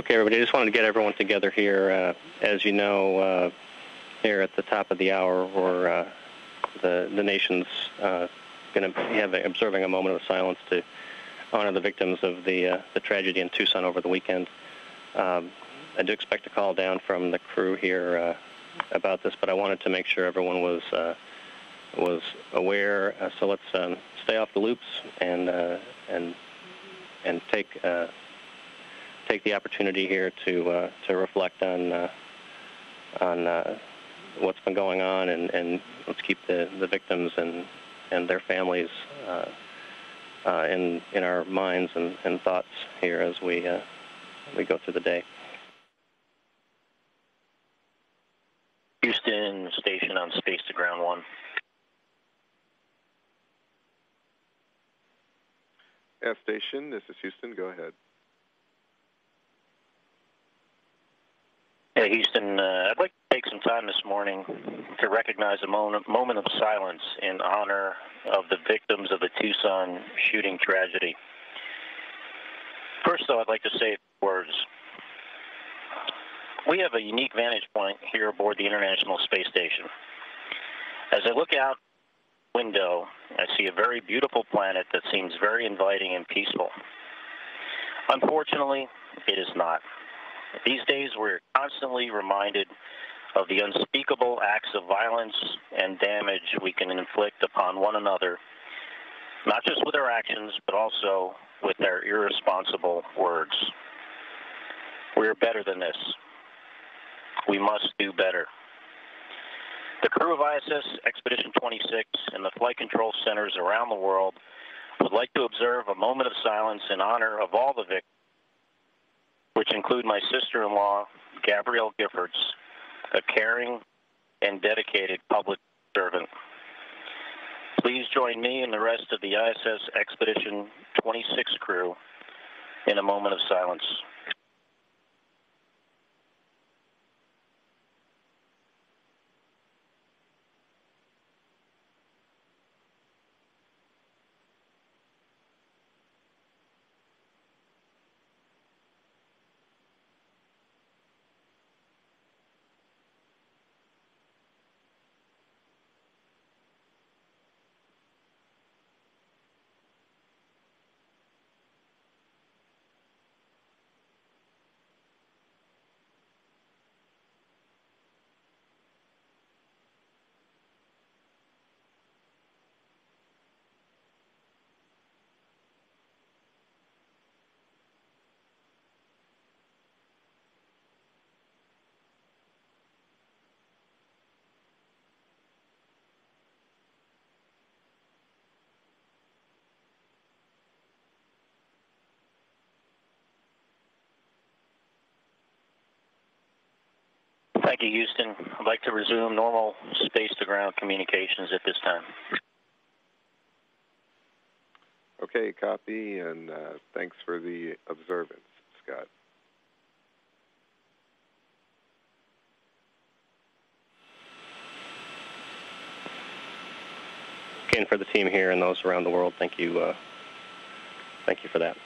Okay, everybody, I just wanted to get everyone together here. As you know, here at the top of the hour, we're, the nation's going to have observing a moment of silence to honor the victims of the tragedy in Tucson over the weekend. I do expect a call down from the crew here about this, but I wanted to make sure everyone was aware. So let's stay off the loops and take the opportunity here to reflect on what's been going on, and let's keep the victims and their families in our minds and thoughts here as we go through the day. Houston station on space to ground one. F station, this is Houston. Go ahead. Hey, Houston, I'd like to take some time this morning to recognize a moment of silence in honor of the victims of the Tucson shooting tragedy. First, though, I'd like to say a few words. We have a unique vantage point here aboard the International Space Station. As I look out the window, I see a very beautiful planet that seems very inviting and peaceful. Unfortunately, it is not. These days, we're constantly reminded of the unspeakable acts of violence and damage we can inflict upon one another, not just with our actions, but also with our irresponsible words. We are better than this. We must do better. The crew of ISS Expedition 26 and the flight control centers around the world would like to observe a moment of silence in honor of all the victims, which include my sister-in-law, Gabrielle Giffords, a caring and dedicated public servant. Please join me and the rest of the ISS Expedition 26 crew in a moment of silence. Thank you, Houston. I'd like to resume normal space-to-ground communications at this time. Okay, copy, and thanks for the observance, Scott. Okay, and for the team here and those around the world, thank you for that.